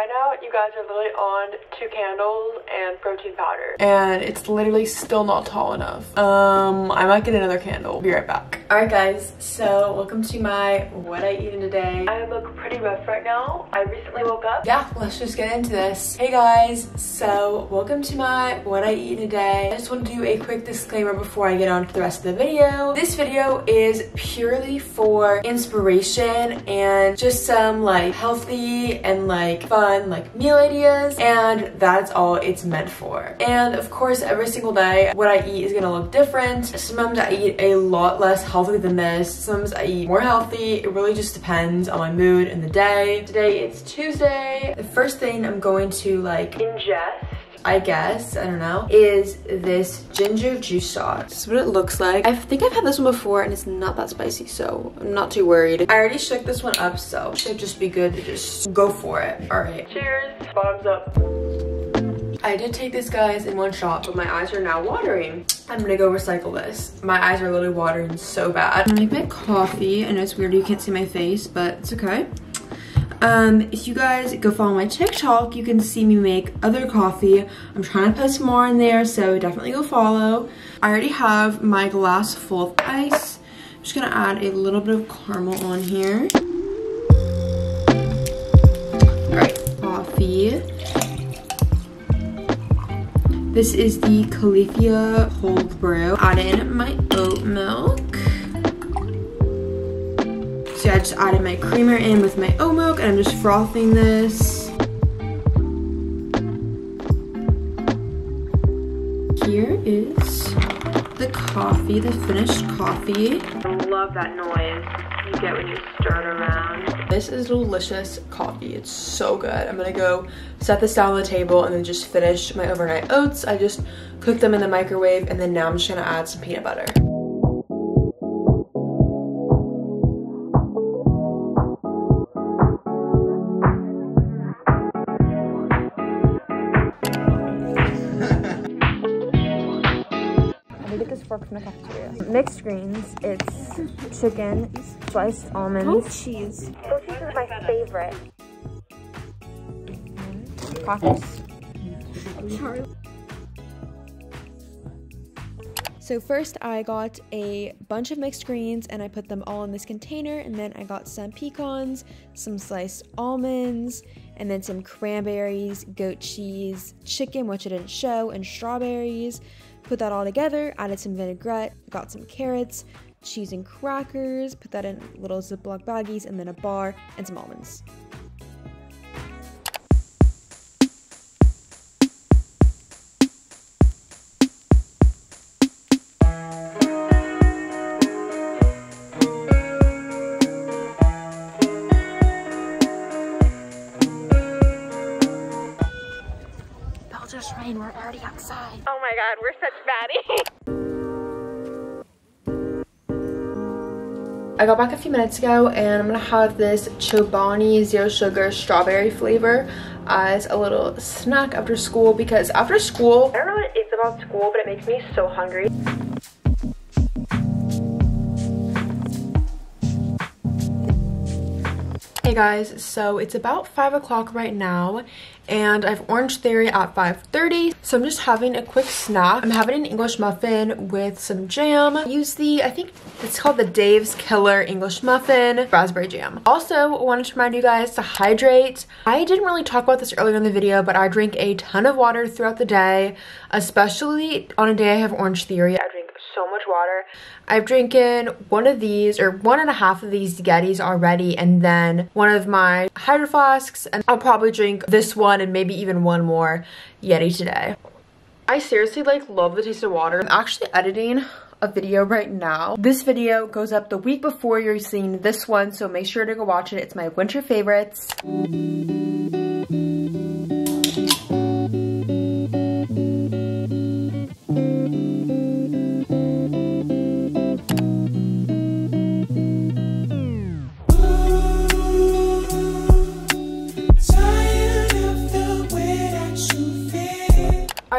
Right now, you guys are literally on 2 candles and protein powder. And it's literally still not tall enough. I might get another candle. Be right back. All right, guys. So welcome to my what I eat in a day. I look pretty rough right now. I recently woke up. Yeah, let's just get into this. Hey, guys. So welcome to my what I eat in a day. I just want to do a quick disclaimer before I get on to the rest of the video. This video is purely for inspiration and just some like healthy and like fun like meal ideas, and that's all it's meant for. And of course, every single day what I eat is gonna look different. Sometimes I eat a lot less healthy than this, sometimes I eat more healthy. It really just depends on my mood and the day. Today it's Tuesday. The first thing I'm going to like ingest, I guess, I don't know, is this ginger juice shot. This is what it looks like. I think I've had this one before and it's not that spicy, so I'm not too worried. I already shook this one up, so it should just be good to just go for it. All right. Cheers. Bottoms up. I did take this, guys, in one shot, but my eyes are now watering. I'm gonna go recycle this. My eyes are literally watering so bad. I'm gonna make my coffee. I know it's weird you can't see my face, but it's okay. If you guys go follow my TikTok, you can see me make other coffee. I'm trying to post more in there, so definitely go follow. I already have my glass full of ice. I'm just gonna add a little bit of caramel on here. All right, coffee. This is the Califia cold brew. Add in my oat milk. So I just added my creamer in with my oat milk, and I'm just frothing this. Here is the coffee, the finished coffee. I love that noise you get when you stir it around. This is delicious coffee. It's so good. I'm gonna go set this down on the table and then just finish my overnight oats. I just cooked them in the microwave, and then now I'm just gonna add some peanut butter. From the cafeteria. Mixed greens, it's chicken, sliced almonds, cheese. Goat cheese is my favorite. Caucus. So first I got a bunch of mixed greens and I put them all in this container, and then I got some pecans, some sliced almonds, and then some cranberries, goat cheese, chicken, which I didn't show, and strawberries. Put that all together, added some vinaigrette, got some carrots, cheese and crackers, put that in little Ziploc baggies, and then a bar, and some almonds. Just rain, we're already outside. Oh my god, we're such baddies. I got back a few minutes ago and I'm gonna have this Chobani zero sugar strawberry flavor as a little snack after school, because after school, I don't know what it is about school, but it makes me so hungry. Hey guys, so it's about 5 o'clock right now, and I have Orange Theory at 5:30, so I'm just having a quick snack. I'm having an English muffin with some jam. I use the, I think it's called the Dave's Killer English Muffin Raspberry Jam. Also, wanted to remind you guys to hydrate. I didn't really talk about this earlier in the video, but I drink a ton of water throughout the day, especially on a day I have Orange Theory. I drink so much water. I've drinking one of these, or 1.5 of these Yetis already, and then one of my Hydro Flasks, and I'll probably drink this one and maybe even one more Yeti today. I seriously like love the taste of water. I'm actually editing a video right now. This video goes up the week before you're seeing this one, so make sure to go watch it. It's my winter favorites.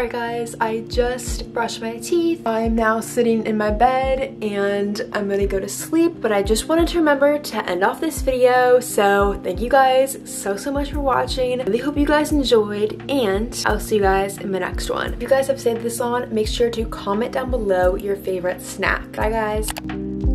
Alright guys, I just brushed my teeth. I'm now sitting in my bed and I'm gonna go to sleep, but I just wanted to remember to end off this video. So thank you guys so much for watching. I really hope you guys enjoyed and I'll see you guys in the next one. If you guys have saved this on, make sure to comment down below your favorite snack. Bye guys.